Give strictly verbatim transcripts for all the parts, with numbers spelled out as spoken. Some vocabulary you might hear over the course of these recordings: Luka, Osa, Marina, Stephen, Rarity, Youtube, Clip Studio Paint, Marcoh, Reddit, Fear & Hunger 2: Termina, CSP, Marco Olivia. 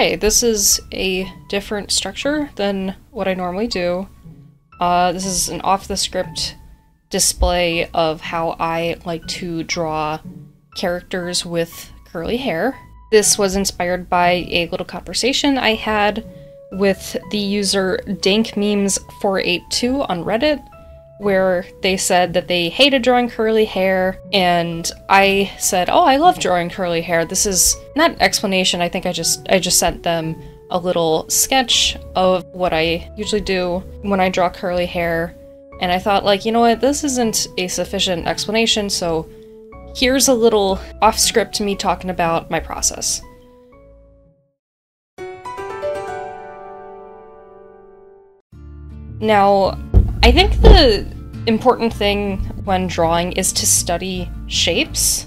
Okay, this is a different structure than what I normally do. Uh, this is an off-the-script display of how I like to draw characters with curly hair. This was inspired by a little conversation I had with the user Dank Memes four eighty-two on Reddit, where they said that they hated drawing curly hair, and I said, oh, I love drawing curly hair. This is not an explanation, I think I just I just sent them a little sketch of what I usually do when I draw curly hair, and I thought, like, you know what, this isn't a sufficient explanation, so here's a little off-script to me talking about my process. Now, I think the important thing when drawing is to study shapes.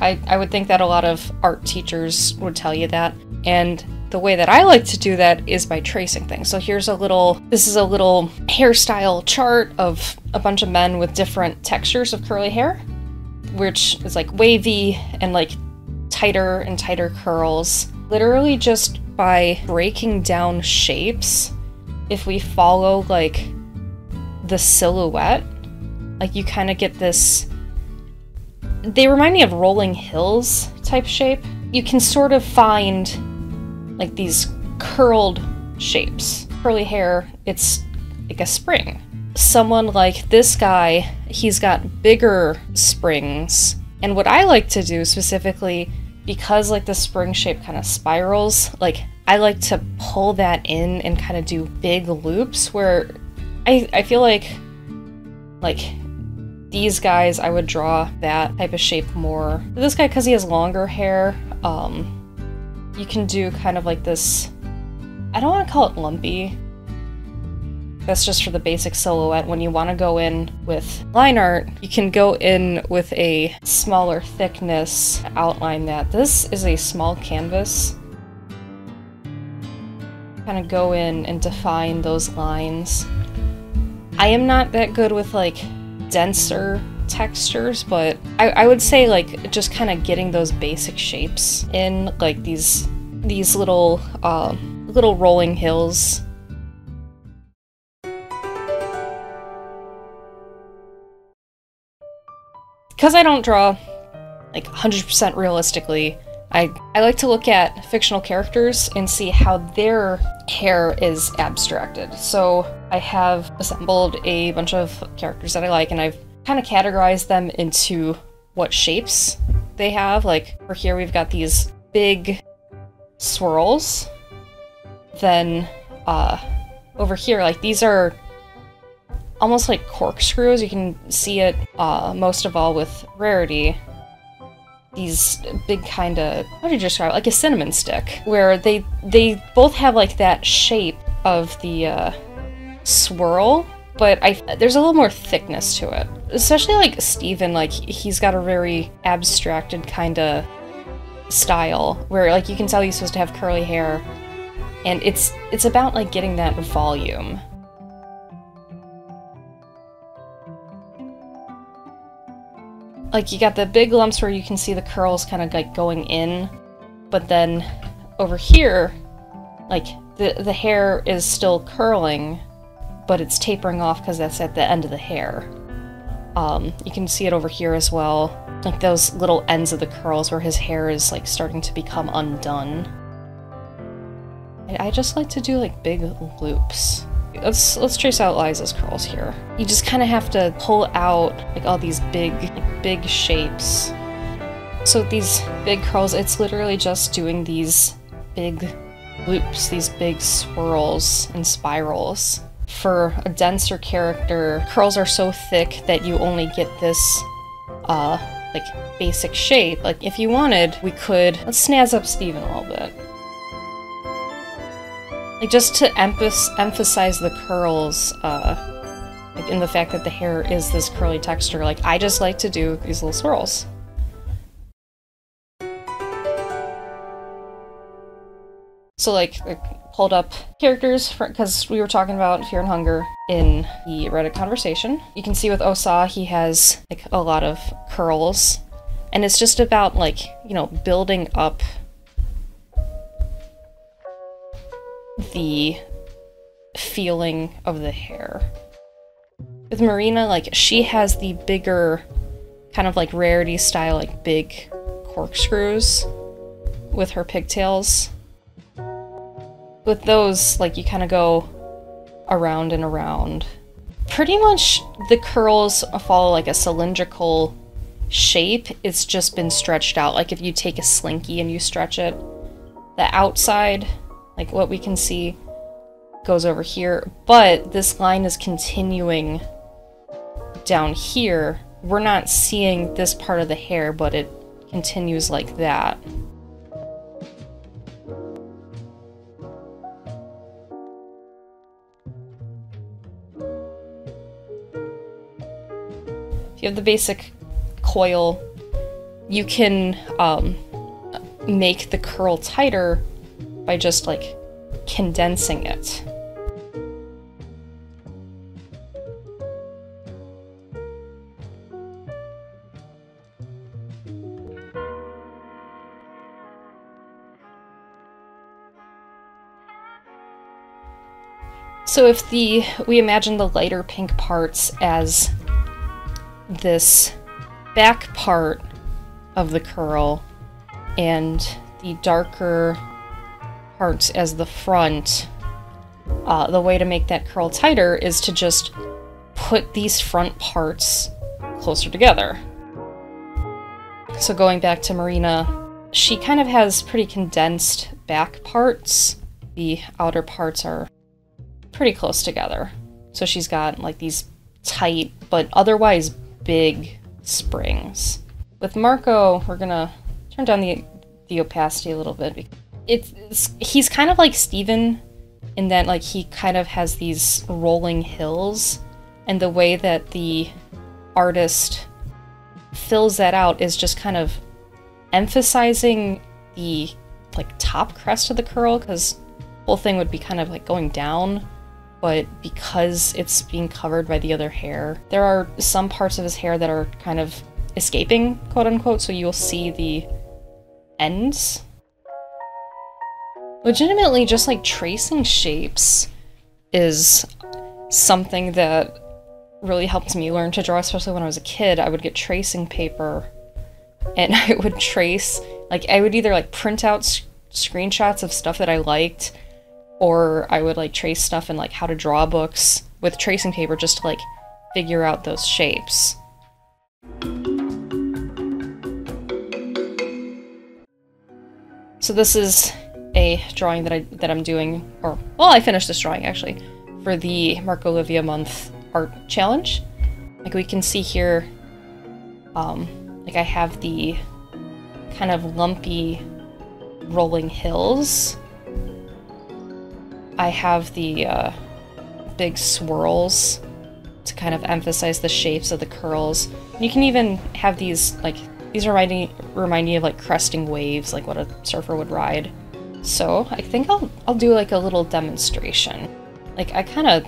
I, I would think that a lot of art teachers would tell you that, and the way that I like to do that is by tracing things. So here's a little, this is a little hairstyle chart of a bunch of men with different textures of curly hair, which is like wavy and like tighter and tighter curls. Literally just by breaking down shapes, if we follow like the silhouette, like you kind of get this, they remind me of rolling hills type shape. You can sort of find like these curled shapes. Curly hair, it's like a spring. Someone like this guy, he's got bigger springs. And what I like to do specifically, because like the spring shape kind of spirals, like I like to pull that in and kind of do big loops where I, I feel like like these guys, I would draw that type of shape more. This guy, because he has longer hair, um, you can do kind of like this, I don't want to call it lumpy. That's just for the basic silhouette. When you want to go in with line art, you can go in with a smaller thickness, outline that. This is a small canvas. Kind of go in and define those lines. I am not that good with like denser textures, but I, I would say like just kind of getting those basic shapes in, like these these little uh, little rolling hills. Because I don't draw like one hundred percent realistically, I, I like to look at fictional characters and see how their hair is abstracted. So I have assembled a bunch of characters that I like, and I've kind of categorized them into what shapes they have. Like for here we've got these big swirls. Then uh, over here, like these are almost like corkscrews. You can see it uh, most of all with Rarity. These big kind of, how do you describe it? Like a cinnamon stick, where they they both have like that shape of the uh, swirl, but I there's a little more thickness to it. Especially like Stephen, like he's got a very abstracted kind of style where like you can tell he's supposed to have curly hair, and it's it's about like getting that volume. Like you got the big lumps where you can see the curls kind of like going in, but then over here, like the, the hair is still curling, but it's tapering off because that's at the end of the hair. Um, you can see it over here as well, like those little ends of the curls where his hair is like starting to become undone. And I just like to do like big loops. Let's let's trace out Liza's curls here. You just kind of have to pull out like all these big, like, big shapes. So these big curls, it's literally just doing these big loops, these big swirls and spirals. For a denser character, curls are so thick that you only get this, uh, like basic shape. Like if you wanted, we could let's snazz up Stephen a little bit. Like just to emph emphasize the curls, uh, like in the fact that the hair is this curly texture, like I just like to do these little swirls. So like, I pulled up characters, because we were talking about fear and hunger in the Reddit conversation. You can see with Osa, he has like a lot of curls, and it's just about like, you know, building up the feeling of the hair. With Marina, like, she has the bigger, kind of like Rarity style, like big corkscrews with her pigtails. With those, like, you kind of go around and around. Pretty much the curls follow like a cylindrical shape. It's just been stretched out. Like if you take a slinky and you stretch it, the outside, like what we can see, goes over here, but this line is continuing down here. We're not seeing this part of the hair, but it continues like that. If you have the basic coil, you can um, make the curl tighter by just like condensing it. So if the, we imagine the lighter pink parts as this back part of the curl and the darker parts as the front, uh, the way to make that curl tighter is to just put these front parts closer together. So going back to Marina, she kind of has pretty condensed back parts. The outer parts are pretty close together. So she's got like these tight but otherwise big springs. With Marco, we're gonna turn down the the opacity a little bit. It's, it's he's kind of like Stephen in that like he kind of has these rolling hills, and the way that the artist fills that out is just kind of emphasizing the like top crest of the curl, because the whole thing would be kind of like going down. But because it's being covered by the other hair, there are some parts of his hair that are kind of escaping, quote unquote, so you'll see the ends. Legitimately, just like tracing shapes is something that really helped me learn to draw, especially when I was a kid. I would get tracing paper and I would trace, like I would either like print out sc- screenshots of stuff that I liked, or I would like trace stuff in like how to draw books with tracing paper just to like figure out those shapes. So this is a drawing that I that I'm doing, or well, I finished this drawing actually for the Marco Olivia month art challenge. Like we can see here, um, like I have the kind of lumpy rolling hills. I have the uh, big swirls to kind of emphasize the shapes of the curls. You can even have these, like, these remind me, remind me of like cresting waves, like what a surfer would ride. So I think I'll, I'll do like a little demonstration. Like I kind of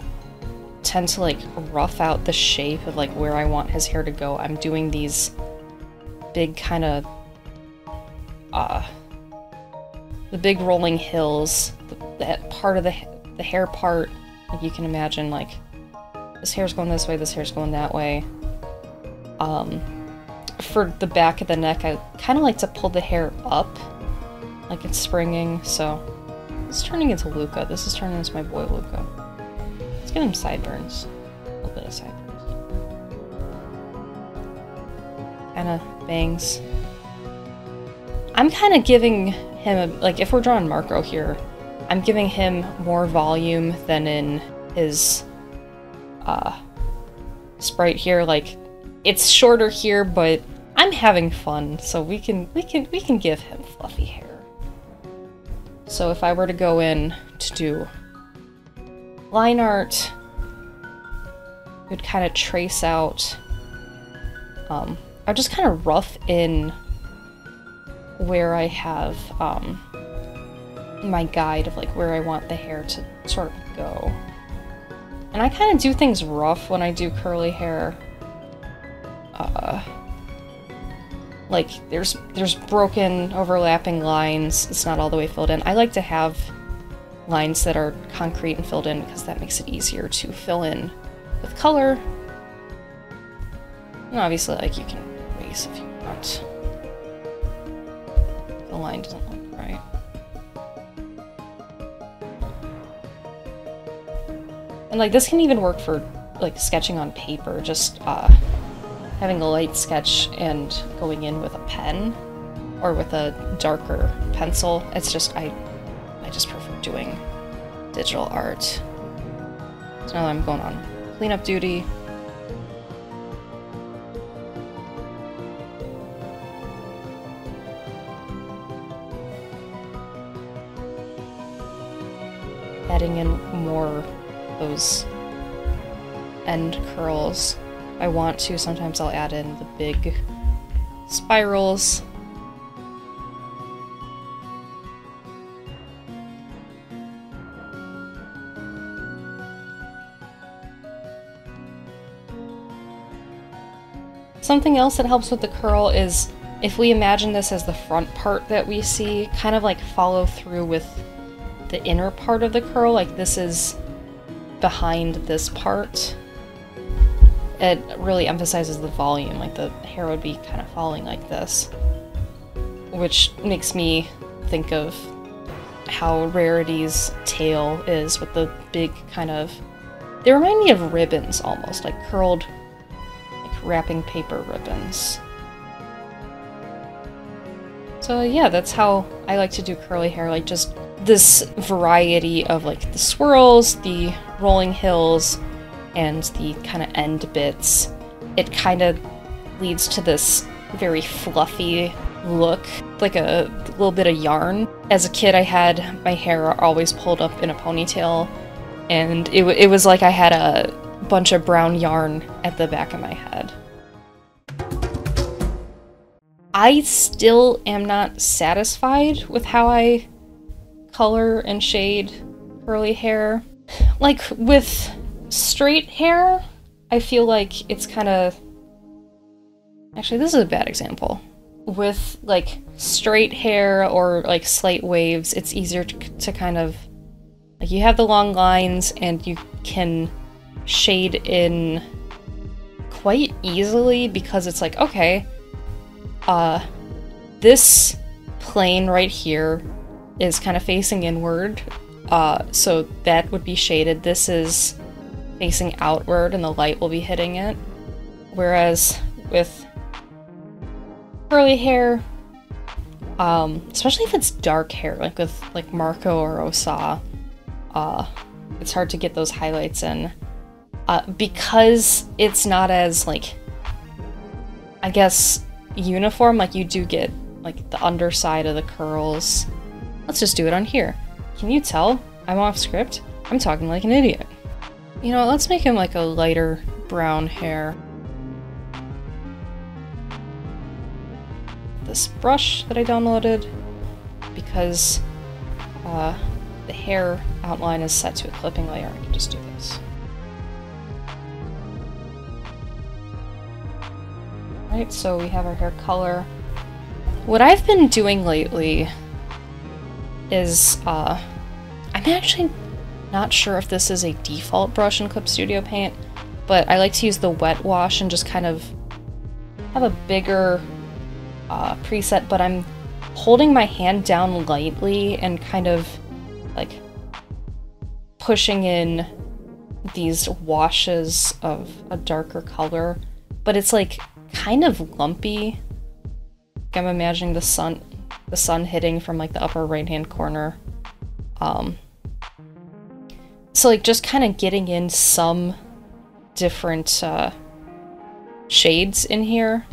tend to like rough out the shape of like where I want his hair to go. I'm doing these big kind of, uh, the big rolling hills, that part of the, the hair part, like you can imagine like this hair's going this way, this hair's going that way. Um, for the back of the neck, I kind of like to pull the hair up like it's springing, so it's turning into Luka. This is turning into my boy Luka. Let's give him sideburns, a little bit of sideburns. Kind of bangs. I'm kind of giving him, a, like if we're drawing Marco here, I'm giving him more volume than in his uh, sprite here. Like it's shorter here, but I'm having fun, so we can we can we can give him fluffy hair. So if I were to go in to do line art, you'd kind of trace out. Um, I'll just kind of rough in where I have. Um, my guide of like where I want the hair to sort of go. And I kind of do things rough when I do curly hair. Uh, like there's there's broken overlapping lines. It's not all the way filled in. I like to have lines that are concrete and filled in, because that makes it easier to fill in with color. And obviously, like, you can erase if you want. The line doesn't look right. And like this can even work for like sketching on paper, just uh, having a light sketch and going in with a pen or with a darker pencil. It's just, I I just prefer doing digital art. So now I'm going on cleanup duty. Adding in more those end curls. I want to, sometimes I'll add in the big spirals. Something else that helps with the curl is if we imagine this as the front part that we see, kind of like follow through with the inner part of the curl, like this is behind this part. It really emphasizes the volume, like the hair would be kind of falling like this, which makes me think of how Rarity's tail is with the big kind of, they remind me of ribbons almost, like curled like wrapping paper ribbons. So yeah, that's how I like to do curly hair, like just this variety of like the swirls, the rolling hills, and the kind of end bits. It kind of leads to this very fluffy look, like a little bit of yarn. As a kid, I had my hair always pulled up in a ponytail, and it, w it was like I had a bunch of brown yarn at the back of my head. I still am not satisfied with how I color and shade curly hair. Like with straight hair, I feel like it's kind of, actually this is a bad example. With like straight hair or like slight waves, it's easier to, to kind of, like you have the long lines and you can shade in quite easily because it's like, okay, uh, this plane right here is kind of facing inward, uh, so that would be shaded. This is facing outward and the light will be hitting it. Whereas with curly hair, um, especially if it's dark hair, like with like Marcoh or Osa, uh, it's hard to get those highlights in. Uh, because it's not as like, I guess, uniform, like you do get like the underside of the curls. Let's just do it on here. Can you tell? I'm off script. I'm talking like an idiot. You know, let's make him like a lighter brown hair. This brush that I downloaded, because uh, the hair outline is set to a clipping layer, I can just do this. Alright, so we have our hair color. What I've been doing lately is, uh, I'm actually not sure if this is a default brush in Clip Studio Paint, but I like to use the wet wash and just kind of have a bigger uh, preset, but I'm holding my hand down lightly and kind of like pushing in these washes of a darker color, but it's like kind of lumpy. I'm imagining the sun the sun hitting from like the upper right-hand corner. Um, so like just kind of getting in some different uh, shades in here.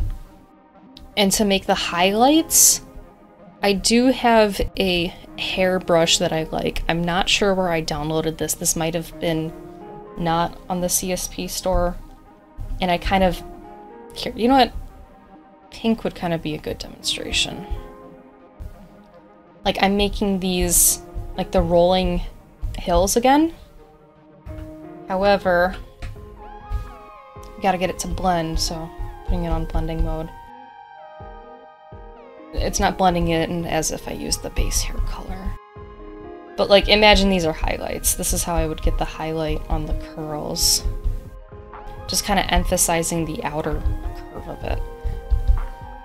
And to make the highlights, I do have a hairbrush that I like. I'm not sure where I downloaded this. This might have been not on the C S P store. And I kind of, you know what? Pink would kind of be a good demonstration. Like, I'm making these, like, the rolling hills again. However, you gotta get it to blend, so putting it on blending mode. It's not blending it in as if I used the base hair color. But like, imagine these are highlights. This is how I would get the highlight on the curls. Just kind of emphasizing the outer curve of it.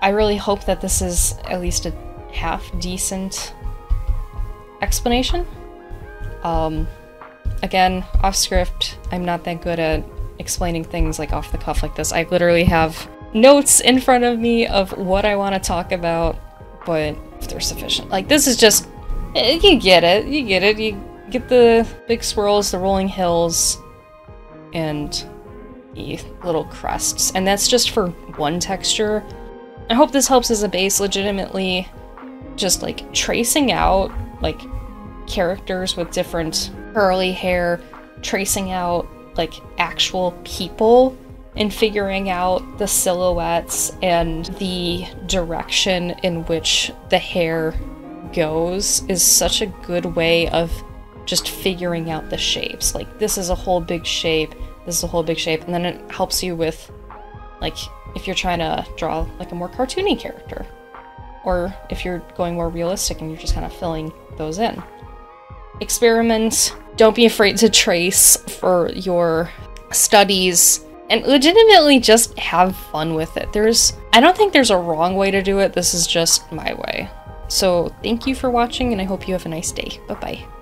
I really hope that this is at least a half-decent explanation. Um, again, off script, I'm not that good at explaining things like off the cuff like this. I literally have notes in front of me of what I want to talk about, but if they're sufficient. Like, this is just, you get it, you get it, you get the big swirls, the rolling hills, and the little crests. And that's just for one texture. I hope this helps as a base, legitimately just like tracing out like characters with different curly hair, tracing out like actual people and figuring out the silhouettes and the direction in which the hair goes is such a good way of just figuring out the shapes. Like, this is a whole big shape, this is a whole big shape, and then it helps you with like if you're trying to draw like a more cartoony character, or if you're going more realistic and you're just kind of filling those in. Experiment. Don't be afraid to trace for your studies, and legitimately just have fun with it. There's, I don't think there's a wrong way to do it. This is just my way. So thank you for watching, and I hope you have a nice day. Bye-bye.